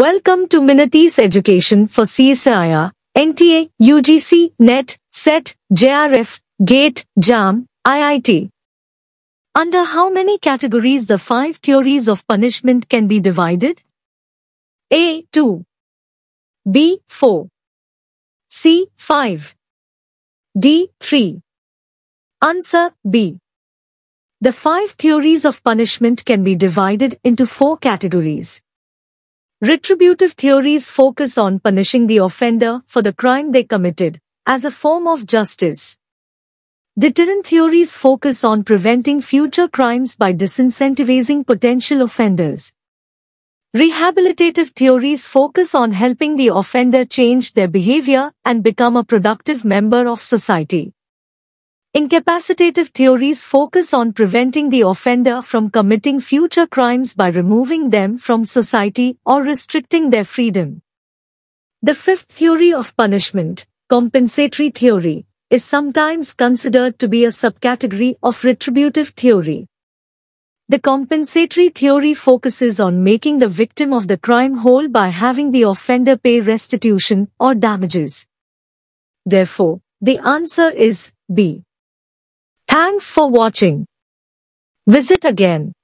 Welcome to Minati's Education for CSIR, NTA, UGC, NET, SET, JRF, GATE, JAM, IIT. Under how many categories the five theories of punishment can be divided? A. 2. B. 4. C. 5. D. 3. Answer B. The five theories of punishment can be divided into four categories. Retributive theories focus on punishing the offender for the crime they committed, as a form of justice. Deterrent theories focus on preventing future crimes by disincentivizing potential offenders. Rehabilitative theories focus on helping the offender change their behavior and become a productive member of society. Incapacitative theories focus on preventing the offender from committing future crimes by removing them from society or restricting their freedom. The fifth theory of punishment, compensatory theory, is sometimes considered to be a subcategory of retributive theory. The compensatory theory focuses on making the victim of the crime whole by having the offender pay restitution or damages. Therefore, the answer is B. Thanks for watching. Visit again.